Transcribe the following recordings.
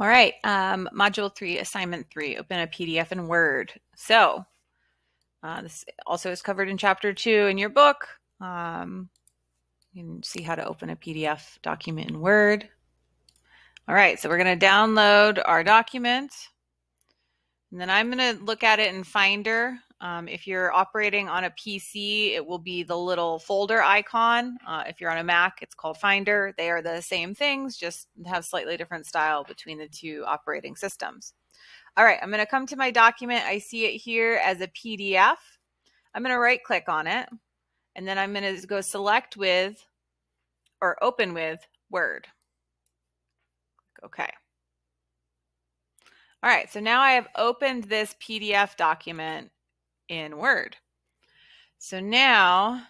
All right, Module 3, Assignment 3, open a PDF in Word. So this also is covered in Chapter 2 in your book. You can see how to open a PDF document in Word. All right, so we're going to download our document. And then I'm going to look at it in Finder. If you're operating on a PC, it will be the little folder icon. If you're on a Mac, it's called Finder. They are the same things, just have slightly different style between the two operating systems. All right, I'm going to come to my document. I see it here as a PDF. I'm going to right click on it, and then I'm going to go select with or open with Word. Okay. All right, so now I have opened this PDF document in Word. So now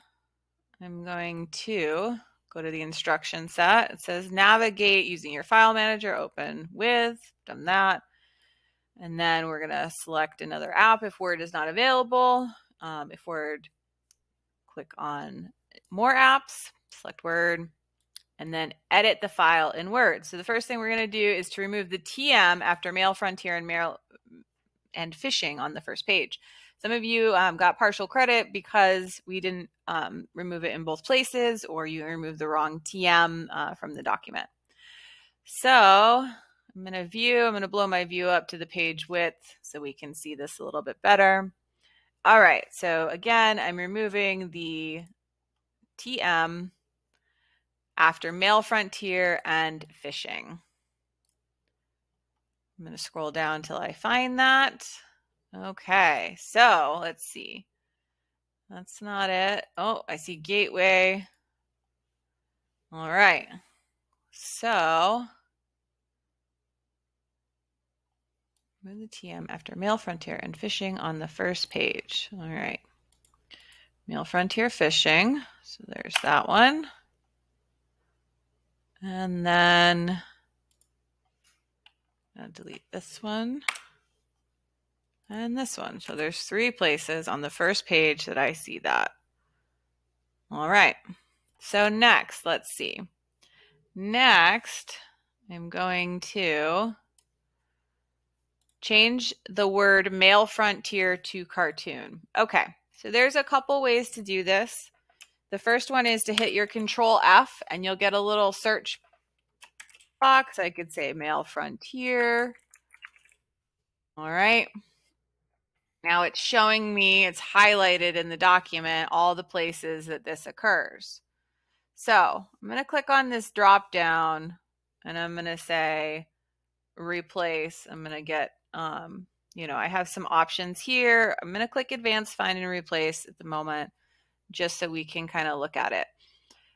I'm going to go to the instruction set. It says navigate using your file manager, open with, done that. And then we're going to select another app if Word is not available. If Word, click on more apps, select Word, and then edit the file in Word. So the first thing we're going to do is to remove the TM after MailFrontier and phishing on the first page. Some of you got partial credit because we didn't remove it in both places, or you removed the wrong TM from the document. So I'm going to view, I'm going to blow my view up to the page width so we can see this a little bit better. All right. So again, I'm removing the TM after MailFrontier and phishing. I'm going to scroll down till I find that. Okay, so let's see. That's not it. Oh, I see gateway. All right. So remove the TM after MailFrontier and phishing on the first page. All right. MailFrontier phishing. So there's that one. And then I'll delete this one. And this one. So there's three places on the first page that I see that. All right. So next, let's see. Next, I'm going to change the word MailFrontier to cartoon. Okay. So there's a couple ways to do this. The first one is to hit your Control F and you'll get a little search box. I could say MailFrontier. All right. Now it's showing me, it's highlighted in the document, all the places that this occurs. So I'm going to click on this drop down and I'm going to say replace. I'm going to get, you know, I have some options here. I'm going to click advanced, find and replace at the moment, just so we can kind of look at it.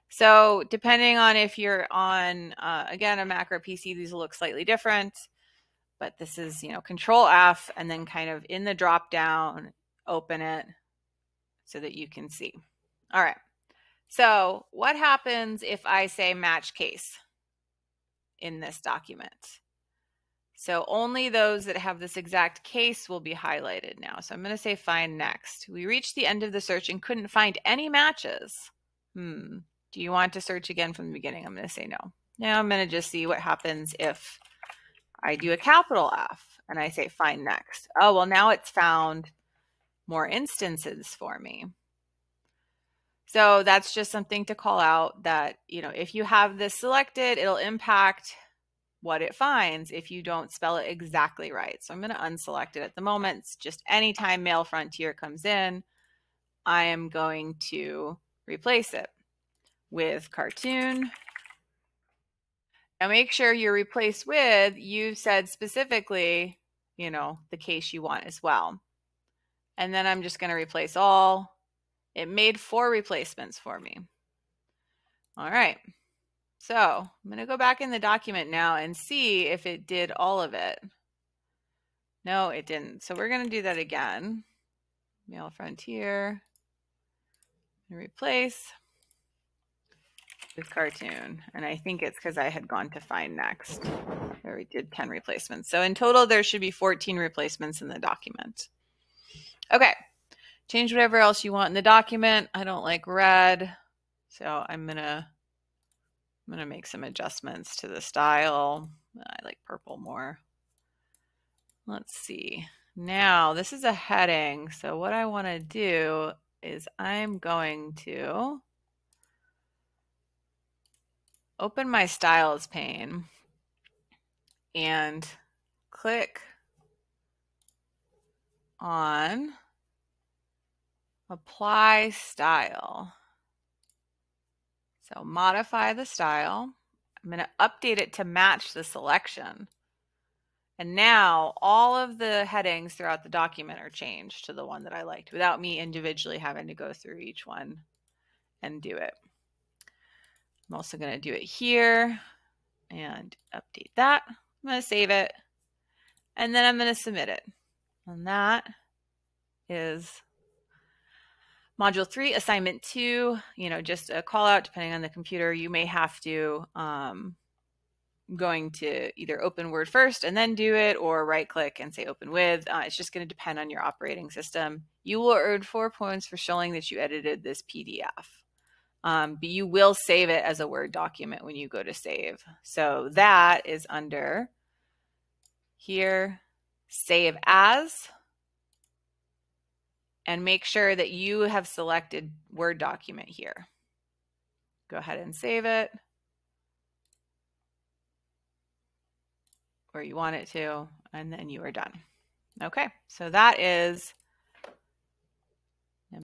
So depending on if you're on, again, a Mac or PC, these will look slightly different. But this is, you know, Control F and then kind of in the drop down, open it so that you can see. All right. So what happens if I say match case in this document? So only those that have this exact case will be highlighted now. So I'm going to say find next. We reached the end of the search and couldn't find any matches. Do you want to search again from the beginning? I'm going to say no. Now I'm going to just see what happens if I do a capital F and I say find next. Oh, well, now it's found more instances for me. So that's just something to call out that, you know, if you have this selected, it'll impact what it finds if you don't spell it exactly right. So I'm going to unselect it at the moment. It's just anytime MailFrontier comes in, I am going to replace it with cartoon. Now make sure you're replaced with, you said specifically, you know, the case you want as well. And then I'm just going to replace all. It made 4 replacements for me. All right. So I'm going to go back in the document now and see if it did all of it. No, it didn't. So we're going to do that again. MailFrontier and replace with cartoon. And I think it's because I had gone to find next where we did 10 replacements. So in total, there should be 14 replacements in the document. Okay. Change whatever else you want in the document. I don't like red. So I'm going to I'm going to make some adjustments to the style. I like purple more. Let's see. Now this is a heading. So what I want to do is I'm going to open my styles pane and click on apply style. So modify the style. I'm going to update it to match the selection. And now all of the headings throughout the document are changed to the one that I liked without me individually having to go through each one and do it. I'm also going to do it here and update that. I'm going to save it and then I'm going to submit it. And that is module 3, assignment 2, you know, just a call out depending on the computer. You may have to, going to either open Word first and then do it, or right click and say open with. It's just going to depend on your operating system. You will earn 4 points for showing that you edited this PDF. But you will save it as a Word document when you go to save. So that is under here, save as, and make sure that you have selected Word document here. Go ahead and save it where you want it to, and then you are done. Okay, so that is